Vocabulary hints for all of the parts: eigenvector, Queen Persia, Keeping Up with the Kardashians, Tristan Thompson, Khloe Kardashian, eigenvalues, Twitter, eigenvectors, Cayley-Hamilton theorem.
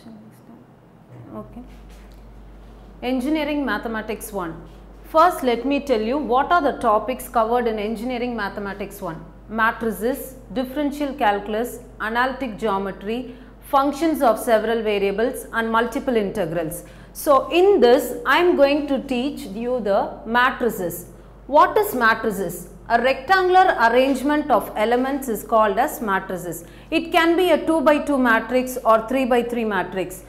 option is done. Okay. Engineering Mathematics 1. First, let me tell you what are the topics covered in Engineering Mathematics 1. Matrices, differential calculus, analytic geometry, functions of several variables and multiple integrals. So, in this I am going to teach you the matrices. What is matrices? A rectangular arrangement of elements is called as matrices. It can be a 2 by 2 matrix or 3 by 3 matrix.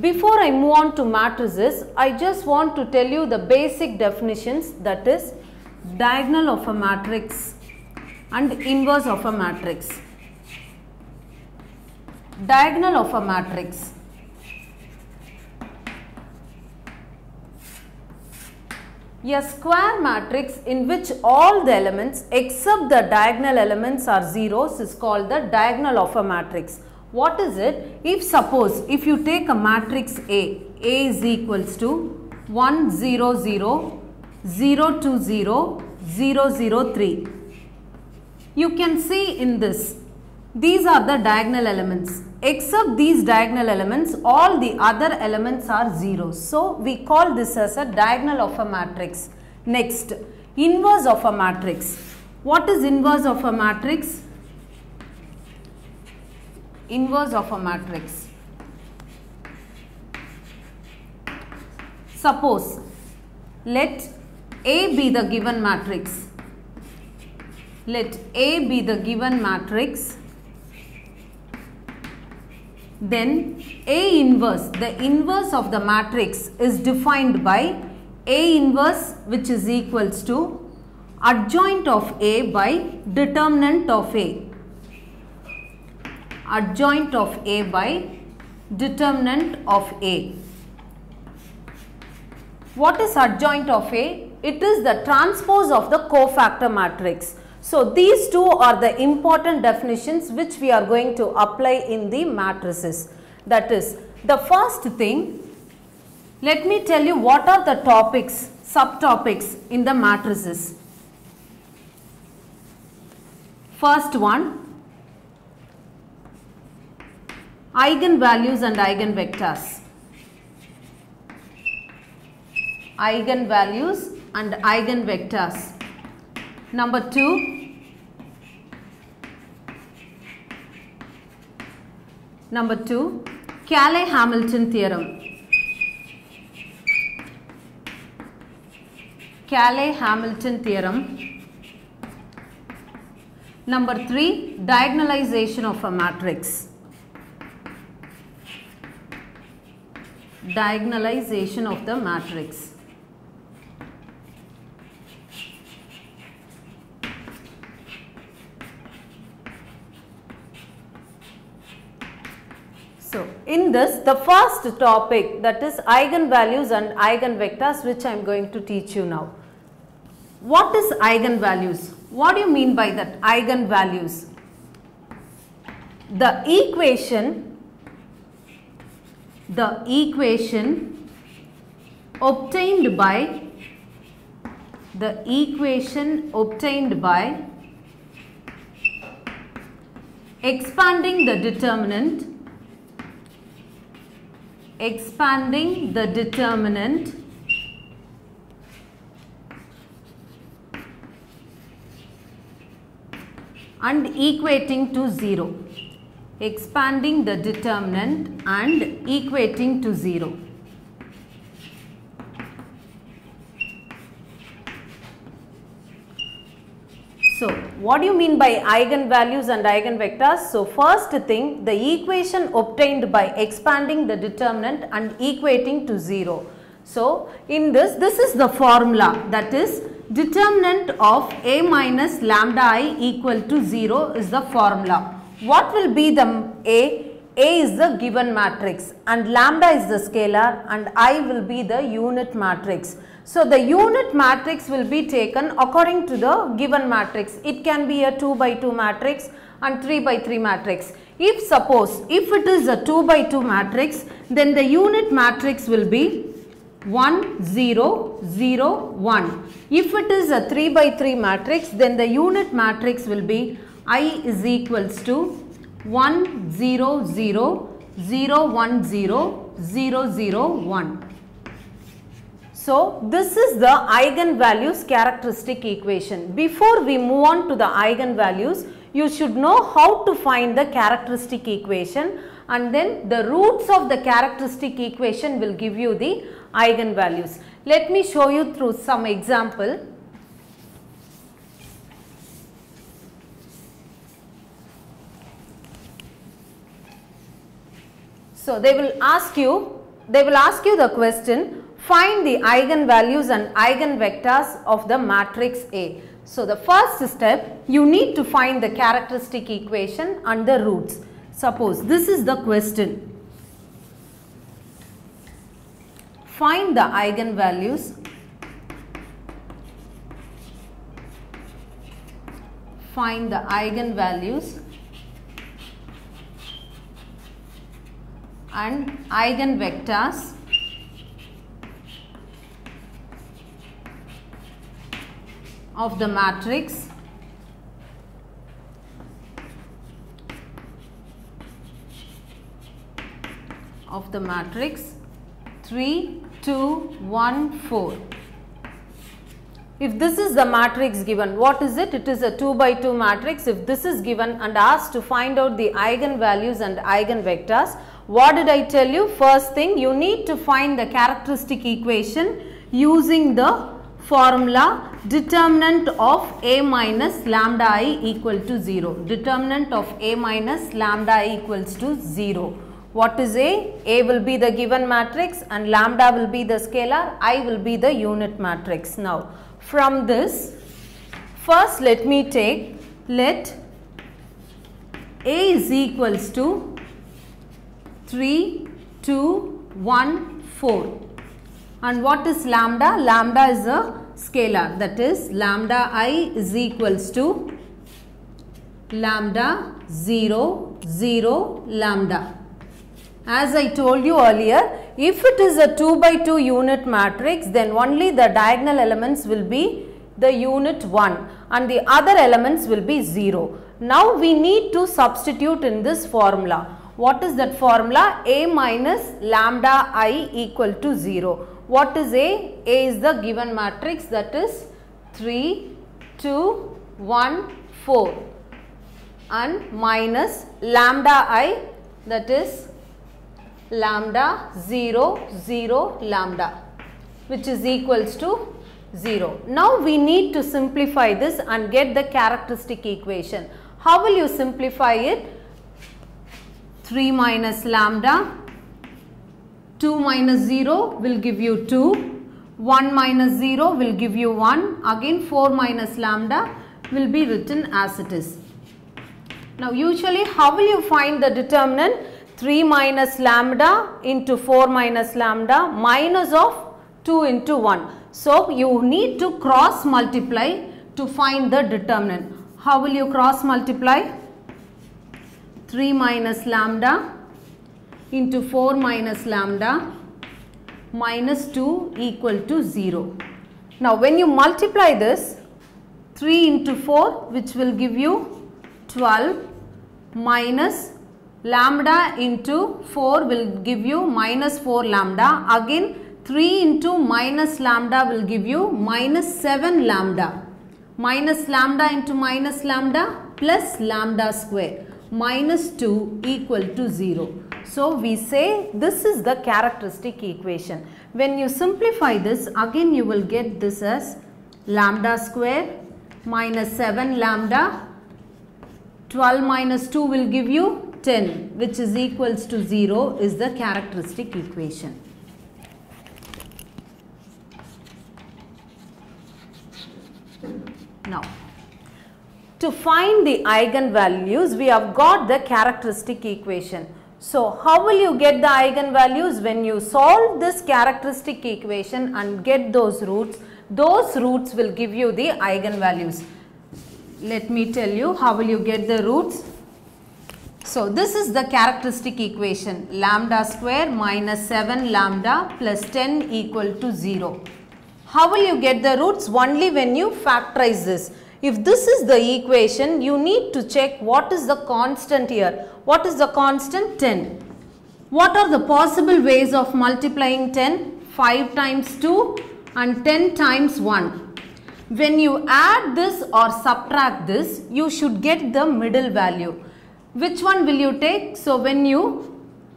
Before I move on to matrices, I just want to tell you the basic definitions, that is diagonal of a matrix and inverse of a matrix. Diagonal of a matrix. A square matrix in which all the elements except the diagonal elements are zeros is called the diagonal of a matrix. What is it? If suppose if you take a matrix A is equals to 1, 0, 0, 0, 2, 0, 0, 0, 3. You can see in this, these are the diagonal elements. Except these diagonal elements, all the other elements are zeros. So, we call this as a diagonal of a matrix. Next, inverse of a matrix. What is inverse of a matrix? Inverse of a matrix. Suppose, let A be the given matrix. Let A be the given matrix. Then A inverse, the inverse of the matrix is defined by A inverse, which is equals to adjoint of A by determinant of A. Adjoint of A by determinant of A. What is adjoint of A? It is the transpose of the cofactor matrix. So, these two are the important definitions which we are going to apply in the matrices. That is, the first thing, let me tell you what are the topics, subtopics in the matrices. First one, eigenvalues and eigenvectors. Eigenvalues and eigenvectors. Number 2, Cayley-Hamilton theorem. Cayley-Hamilton theorem. Number 3, diagonalization of a matrix. Diagonalization of the matrix. So, in this, the first topic, that is eigenvalues and eigenvectors, which I am going to teach you now. What is eigenvalues? What do you mean by that? Eigenvalues. The equation obtained by expanding the determinant and equating to 0. Expanding the determinant and equating to 0. So, what do you mean by eigenvalues and eigenvectors? So, first thing, the equation obtained by expanding the determinant and equating to 0. So, in this, this is the formula, that is determinant of A minus lambda I equal to 0 is the formula. What will be the A? A is the given matrix and lambda is the scalar and I will be the unit matrix. So, the unit matrix will be taken according to the given matrix. It can be a 2 by 2 matrix and 3 by 3 matrix. If suppose, if it is a 2 by 2 matrix, then the unit matrix will be 1, 0, 0, 1. If it is a 3 by 3 matrix, then the unit matrix will be I is equals to 1 0 0 0, 1, 0, 0, 0, 1. So this is the eigenvalues characteristic equation. Before we move on to the eigenvalues, you should know how to find the characteristic equation, and then the roots of the characteristic equation will give you the eigenvalues. Let me show you through some example. So they will ask you the question, find the eigenvalues and eigenvectors of the matrix A. So the first step, you need to find the characteristic equation and the roots. Suppose this is the question. Find the eigenvalues, and eigenvectors of the matrix of the matrix 3, 2, 1, 4. If this is the matrix given, what is it? It is a 2 by 2 matrix. If this is given and asked to find out the eigenvalues and eigenvectors, what did I tell you? First thing, you need to find the characteristic equation using the formula determinant of A minus lambda I equal to 0. Determinant of A minus lambda I equals to 0. What is A? A will be the given matrix and lambda will be the scalar, I will be the unit matrix. Now, from this, first let A is equals to 3, 2, 1, 4. And what is lambda? Lambda is a scalar, that is lambda I is equals to lambda 0, 0, lambda. As I told you earlier, if it is a 2 by 2 unit matrix, then only the diagonal elements will be the unit 1 and the other elements will be 0. Now we need to substitute in this formula. What is that formula? A minus lambda I equal to 0. What is A? A is the given matrix, that is 3, 2, 1, 4, and minus lambda I, that is lambda 0, 0, lambda, which is equals to 0. Now we need to simplify this and get the characteristic equation. How will you simplify it? 3 minus lambda, 2 minus 0 will give you 2, 1 minus 0 will give you 1, again 4 minus lambda will be written as it is. Now usually how will you find the determinant? 3 minus lambda into 4 minus lambda minus of 2 into 1. So you need to cross multiply to find the determinant. How will you cross multiply? 3 minus lambda into 4 minus lambda minus 2 equal to 0. Now when you multiply this, 3 into 4 which will give you 12 minus lambda into 4 will give you minus 4 lambda, again 3 into minus lambda will give you minus 7 lambda, minus lambda into minus lambda plus lambda square. Minus 2 equal to 0. So we say this is the characteristic equation. When you simplify this, again you will get this as lambda square minus 7 lambda, 12 minus 2 will give you 10, which is equals to 0 is the characteristic equation. Now, to find the eigenvalues, we have got the characteristic equation. So how will you get the eigenvalues? When you solve this characteristic equation and get those roots will give you the eigenvalues. Let me tell you how will you get the roots. So this is the characteristic equation, lambda square minus 7 lambda plus 10 equal to 0. How will you get the roots? Only when you factorize this. If this is the equation, you need to check what is the constant here. What is the constant? 10. What are the possible ways of multiplying 10? 5 times 2 and 10 times 1. When you add this or subtract this, you should get the middle value. Which one will you take? So when you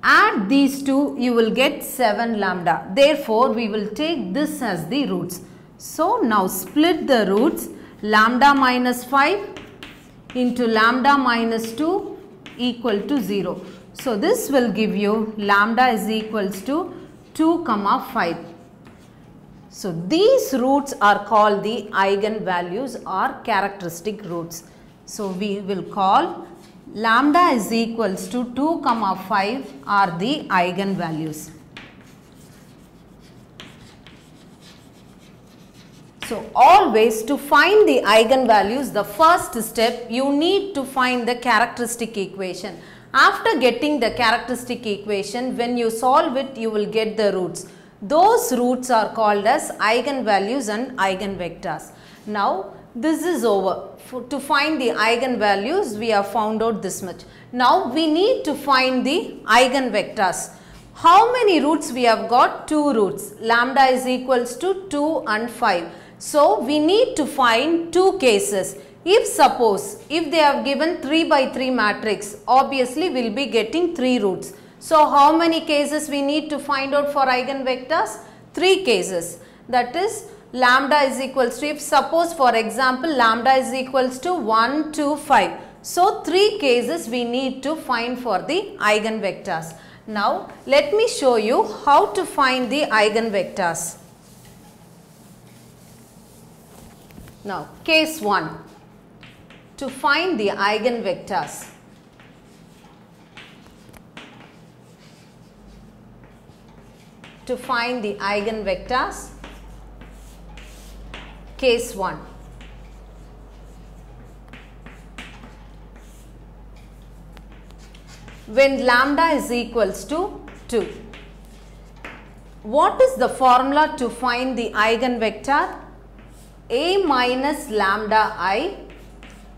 add these two, you will get 7 lambda. Therefore, we will take this as the roots. So now split the roots. Lambda minus 5 into lambda minus 2 equal to 0. So this will give you lambda is equals to 2, 5. So these roots are called the eigenvalues or characteristic roots. So we will call lambda is equals to 2, 5 are the eigenvalues. So always to find the eigenvalues, the first step you need to find the characteristic equation. After getting the characteristic equation, when you solve it, you will get the roots. Those roots are called as eigenvalues and eigenvectors. Now this is over. To find the eigenvalues, we have found out this much. Now we need to find the eigenvectors. How many roots we have got? 2 roots. Lambda is equals to 2 and 5. So we need to find 2 cases. If they have given 3 by 3 matrix, obviously we will be getting 3 roots. So how many cases we need to find out for eigenvectors? 3 cases. That is lambda is equals to, if suppose for example lambda is equals to 1, 2, 5. So 3 cases we need to find for the eigenvectors. Now let me show you how to find the eigenvectors. Now case 1. To find the eigenvectors, case 1. When lambda is equals to 2, what is the formula to find the eigenvector? A minus lambda I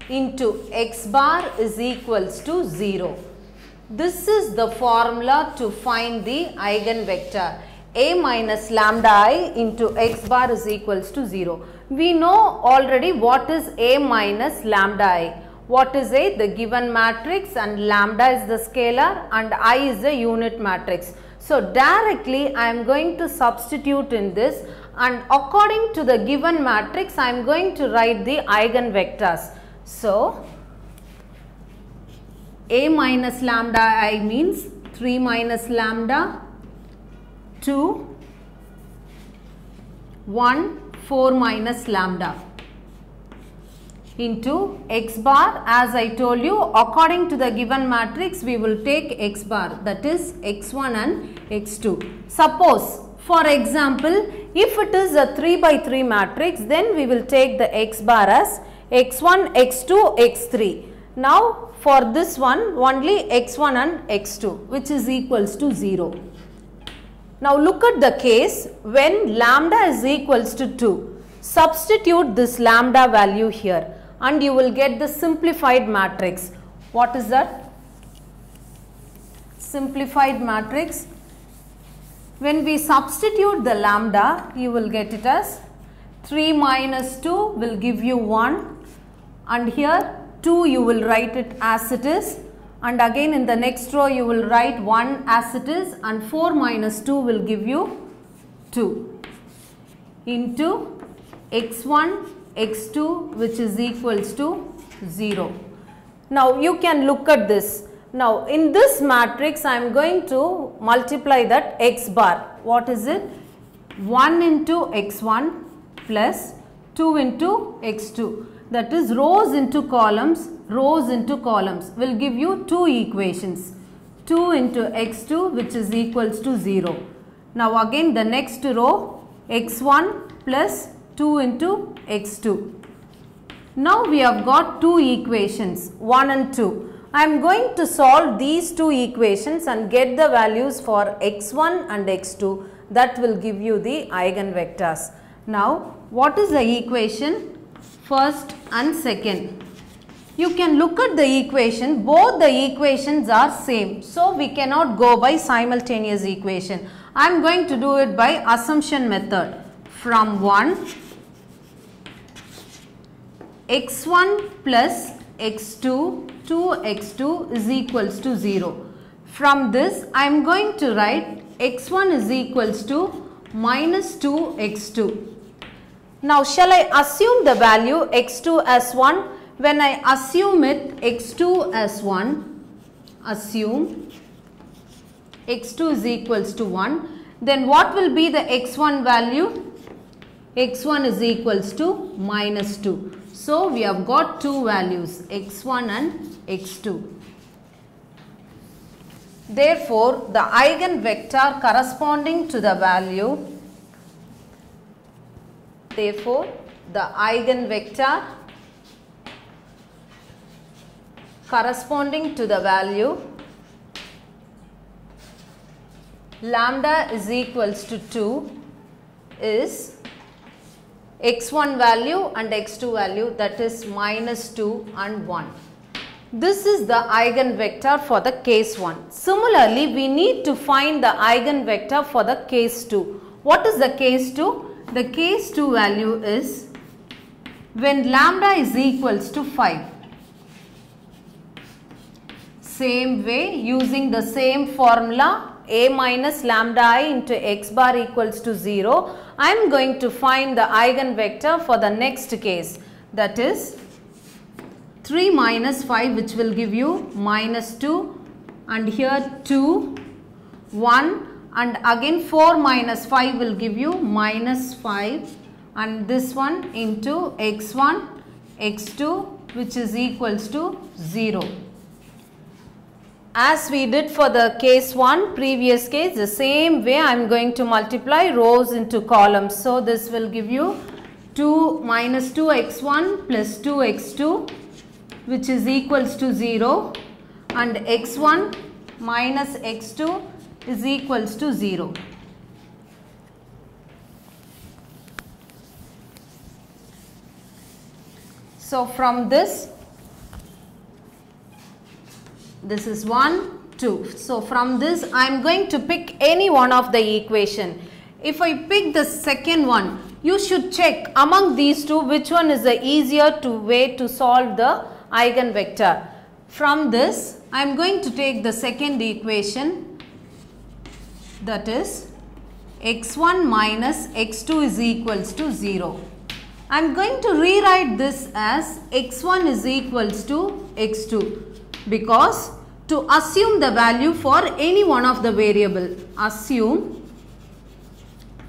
into x bar is equals to 0. This is the formula to find the eigenvector. A minus lambda I into x bar is equals to 0. We know already what is A minus lambda I. What is A? The given matrix, and lambda is the scalar and I is the unit matrix. So directly I am going to substitute in this, and according to the given matrix I am going to write the eigenvectors. So A minus lambda I means 3 minus lambda, 2, 1, 4 minus lambda into x bar. As I told you, according to the given matrix we will take x bar, that is x1 and x2. Suppose for example if it is a 3 by 3 matrix, then we will take the x bar as x1, x2, x3. Now for this one only x1 and x2, which is equals to 0. Now look at the case when lambda is equals to 2. Substitute this lambda value here and you will get the simplified matrix. What is that? Simplified matrix. When we substitute the lambda, you will get it as 3 minus 2 will give you 1, and here 2 you will write it as it is, and again in the next row you will write 1 as it is, and 4 minus 2 will give you 2 into x1, x2, which is equals to 0. Now you can look at this. Now in this matrix I am going to multiply that x bar. What is it? 1 into x1 plus 2 into x2, that is rows into columns will give you 2 equations. 2 into x2, which is equals to 0. Now again the next row, x1 plus 2 into x2. Now we have got 2 equations, 1 and 2. I am going to solve these 2 equations and get the values for x1 and x2. That will give you the eigenvectors. Now what is the equation? First and second. you can look at the equation, both the equations are same. So, we cannot go by simultaneous equation. I am going to do it by assumption method. From 1, x1 plus x2, 2x2 is equals to 0. From this, I am going to write x1 is equals to minus 2x2. Now, shall I assume the value x2 as 1? When I assume it x2 as 1, assume x2 is equals to 1, then what will be the x1 value? x1 is equals to minus 2. So, we have got two values, x1 and x2. Therefore, the eigenvector corresponding to the value lambda is equals to 2 is x1 value and x2 value, that is minus 2 and 1. This is the eigenvector for the case 1. Similarly, we need to find the eigenvector for the case 2. What is the case 2? The case 2 value is when lambda is equals to 5. Same way, using the same formula, a minus lambda I into x bar equals to 0, I am going to find the eigenvector for the next case, that is 3 minus 5, which will give you minus 2, and here 2, 1, and again 4 minus 5 will give you minus 5, and this one into x1, x2, which is equals to 0. As we did for the case 1, previous case, the same way I am going to multiply rows into columns. So, this will give you 2 minus 2x1 plus 2x2, which is equals to 0, and x1 minus x2 is equals to 0. So, from this, this is 1, 2. So, from this I am going to pick any one of the equation. If I pick the second one, you should check among these two which one is the easier way to solve the eigenvector. From this I am going to take the second equation, that is x1 minus x2 is equals to 0. I am going to rewrite this as x1 is equals to x2, because to assume the value for any one of the variable, assume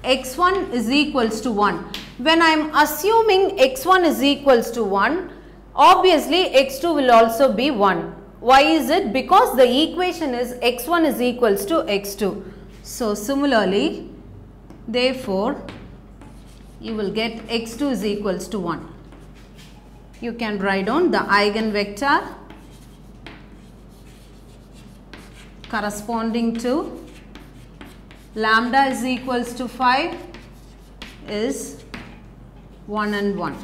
x1 is equals to 1. When I am assuming x1 is equals to 1, obviously x2 will also be 1. Why is it? Because the equation is x1 is equals to x2. So, similarly, therefore, you will get x2 is equals to 1. You can write down the eigenvector corresponding to lambda is equals to 5 is 1 and 1.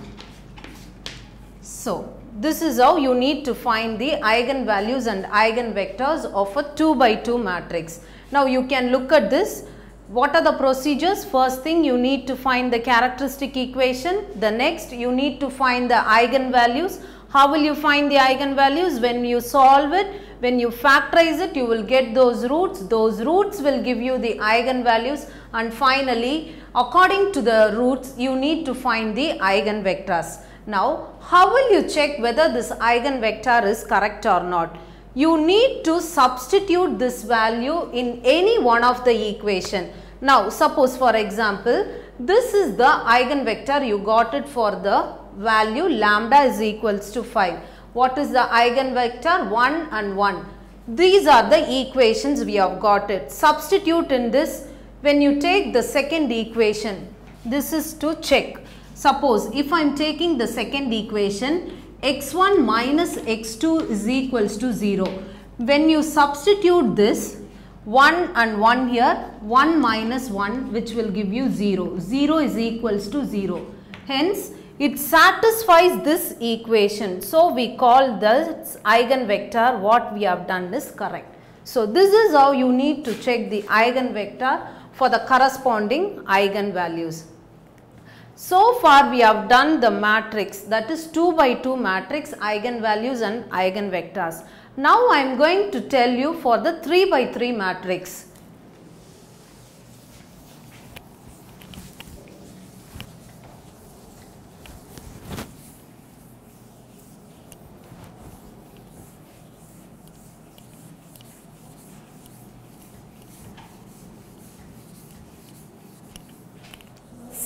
So, this is how you need to find the eigenvalues and eigenvectors of a 2 by 2 matrix. Now, you can look at this. What are the procedures? First thing, you need to find the characteristic equation. The next, you need to find the eigenvalues. How will you find the eigenvalues? When you solve it, when you factorize it, you will get those roots. Those roots will give you the eigenvalues, and finally, according to the roots, you need to find the eigenvectors. Now, how will you check whether this eigenvector is correct or not? You need to substitute this value in any one of the equation. Now, suppose for example, this is the eigenvector you got it for the value lambda is equals to 5. What is the eigenvector? 1 and 1. These are the equations we have got it. Substitute in this when you take the second equation. This is to check. Suppose if I am taking the second equation, x1 minus x2 is equals to 0. When you substitute this 1 and 1 here, 1 minus 1, which will give you 0. 0 is equals to 0. Hence, It satisfies this equation. So, we call this eigenvector. What we have done is correct. So, this is how you need to check the eigenvector for the corresponding eigenvalues. So far we have done the matrix, that is 2 by 2 matrix, eigenvalues and eigenvectors. Now I am going to tell you for the 3 by 3 matrix.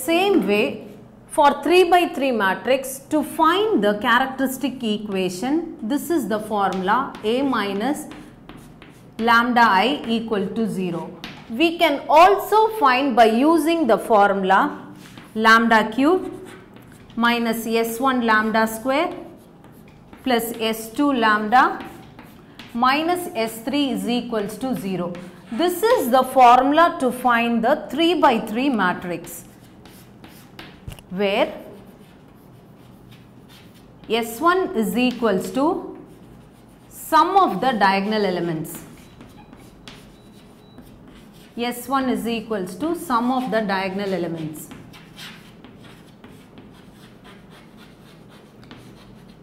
Same way, for 3 by 3 matrix, to find the characteristic equation, this is the formula: A minus lambda I equal to 0. We can also find by using the formula lambda cube minus S1 lambda square plus S2 lambda minus S3 is equals to 0. This is the formula to find the 3 by 3 matrix, where S1 is equals to sum of the diagonal elements. S1 is equals to sum of the diagonal elements.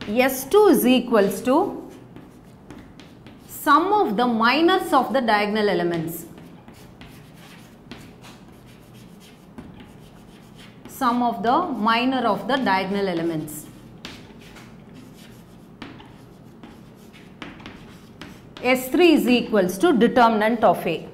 S2 is equals to sum of the minors of the diagonal elements. Sum of the minor of the diagonal elements. S3 is equals to determinant of A.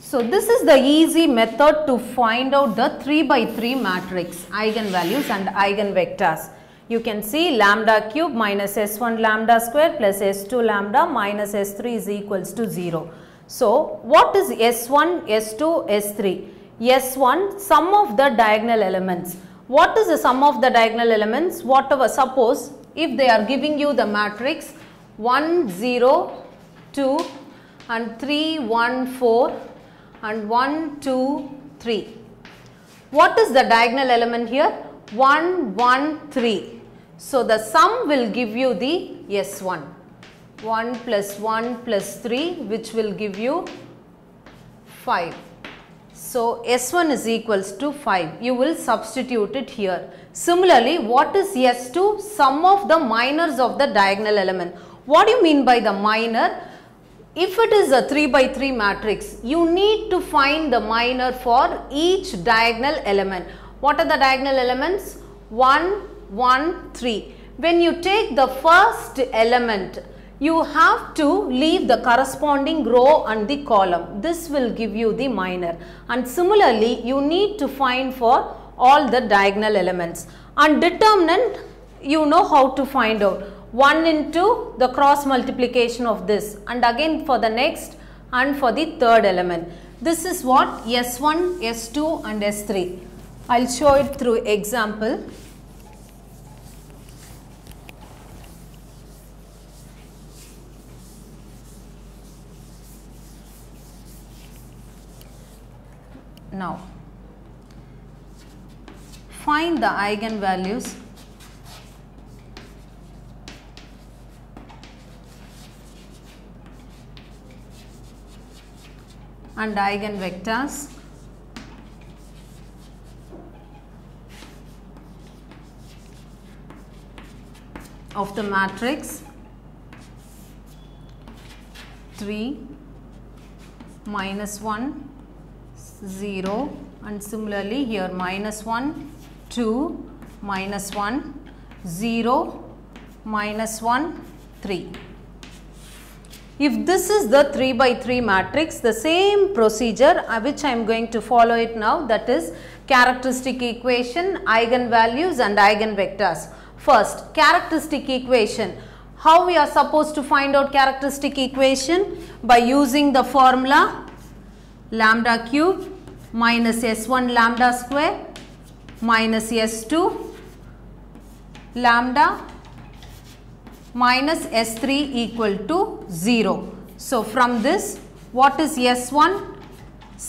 So, this is the easy method to find out the 3 by 3 matrix, eigenvalues and eigenvectors. You can see lambda cube minus S1 lambda square plus S2 lambda minus S3 is equals to 0. So, what is S1, S2, S3? S1, sum of the diagonal elements. What is the sum of the diagonal elements? Whatever, suppose if they are giving you the matrix 1, 0, 2 and 3, 1, 4 and 1, 2, 3. What is the diagonal element here? 1, 1, 3. So, the sum will give you the S1. 1 plus 1 plus 3, which will give you 5. So, S1 is equals to 5. You will substitute it here. Similarly, what is S2? Sum of the minors of the diagonal element. What do you mean by the minor? If it is a 3 by 3 matrix, you need to find the minor for each diagonal element. What are the diagonal elements? 1, 1, 3. When you take the first element, you have to leave the corresponding row and the column. This will give you the minor. And similarly, you need to find for all the diagonal elements. And determinant, you know how to find out. 1 into the cross multiplication of this, and again for the next and for the third element. This is what S1, S2 and S3. I will show it through example. Now, find the eigenvalues and eigenvectors of the matrix 3, minus 1, 0, and similarly here minus 1, 2, minus 1, 0, minus 1, 3. If this is the 3 by 3 matrix, the same procedure which I am going to follow it now, that is characteristic equation, eigenvalues and eigenvectors. First, characteristic equation. How we are supposed to find out characteristic equation? By using the formula lambda cube minus S1 lambda square minus S2 lambda minus S3 equal to 0. So, from this, what is S1?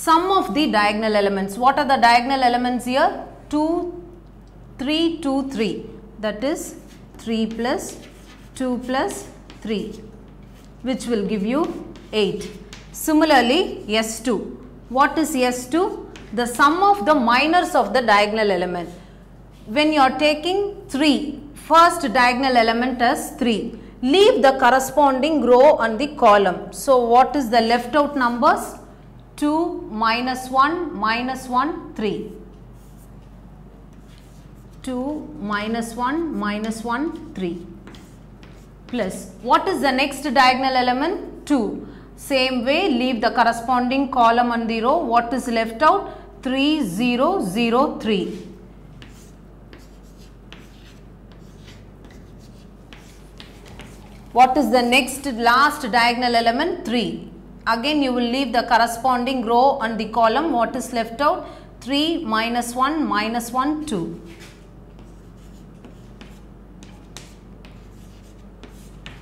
sum of the diagonal elements. What are the diagonal elements here? 2, 3, 2, 3. That is 3 plus 2 plus 3, which will give you 8. Similarly, S2. What is S2? The sum of the minors of the diagonal element. When you are taking 3, first diagonal element as 3. Leave the corresponding row and the column. So, what is the left out numbers? 2, minus 1, 3. 2, minus 1, 3. Plus, what is the next diagonal element? 2. Same way, leave the corresponding column and the row. What is left out? 3, 0, 0, 3. What is the next last diagonal element? 3. Again you will leave the corresponding row and the column. What is left out? 3, minus 1, 2.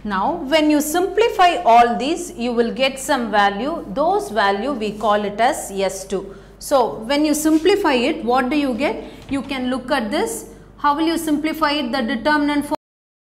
Now when you simplify all these, you will get some value. Those value we call it as S2. So when you simplify it, what do you get? You can look at this. How will you simplify it? The determinant for